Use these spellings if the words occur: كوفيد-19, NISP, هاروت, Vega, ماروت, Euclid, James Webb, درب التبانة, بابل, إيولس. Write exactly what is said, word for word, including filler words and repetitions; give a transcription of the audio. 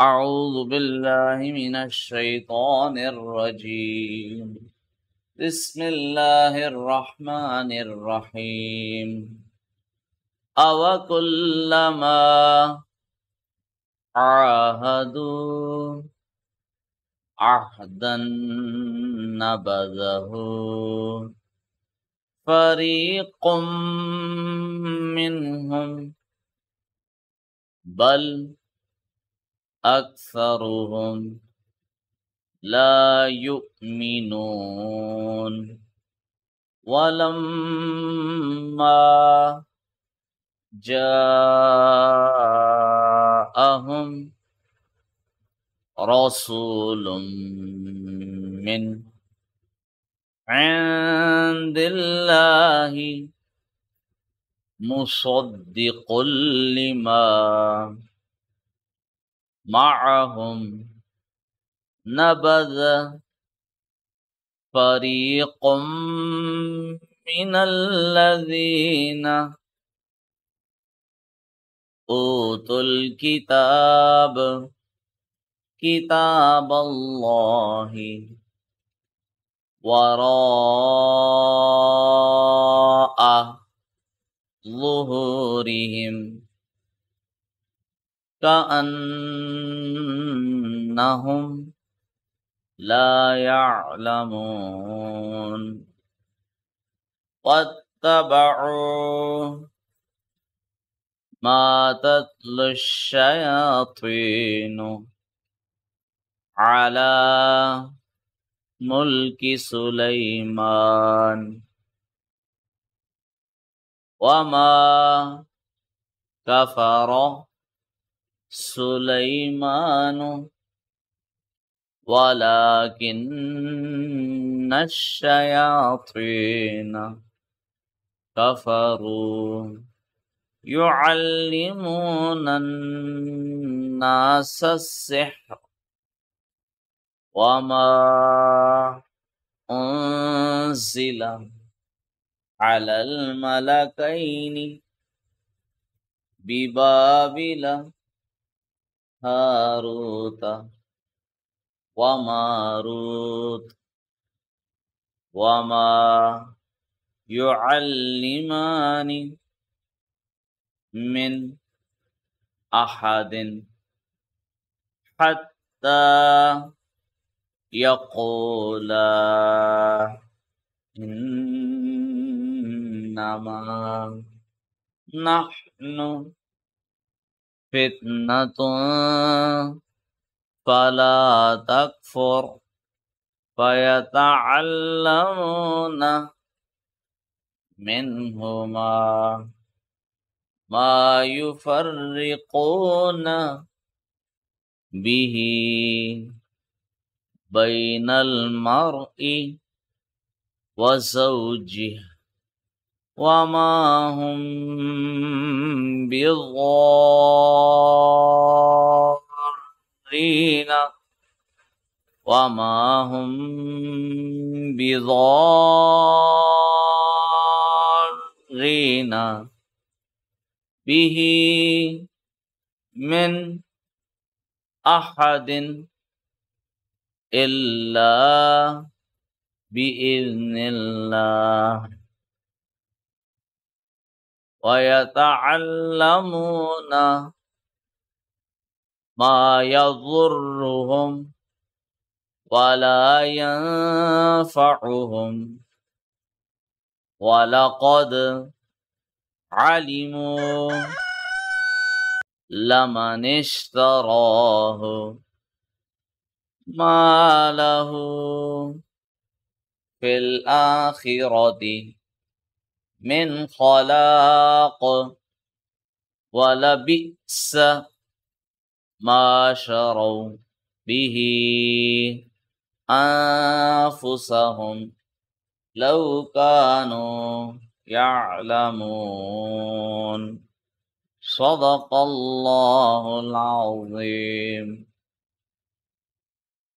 أعوذ بالله من الشيطان الرجيم. بسم الله الرحمن الرحيم. أَوَكُلَّمَا عَاهَدُوا عَهْدًا نَبَذَهُ فَرِيقٌ مِّنْهُمْ بَلْ أكثرهم لا يؤمنون. ولما جاءهم رسول من عند الله مصدق لما معهم نبذ فريق من الذين أوتوا الكتاب كتاب الله وراء ظهورهم كأنهم لا يعلمون. واتبعوا ما تتلو الشياطين على ملك سليمان وما كفر سليمان ولكن الشياطين كفروا يعلمون الناس السحر وما أنزل على الملكين ببابل هاروت وماروت وما يعلمان من أحد حتى يقولا إنما نحن فتنة فلا تكفر فيتعلمون منهما ما يفرقون به بين المرء وزوجه وما هم بضارين وما هم بضارين به من أحد إلا بإذن الله ويتعلمون ما يضرهم ولا ينفعهم ولقد علموا لمن اشتراه ما له في الآخرة من خلاق. ولبئس ما شروا به أنفسهم لو كانوا يعلمون. صدق الله العظيم.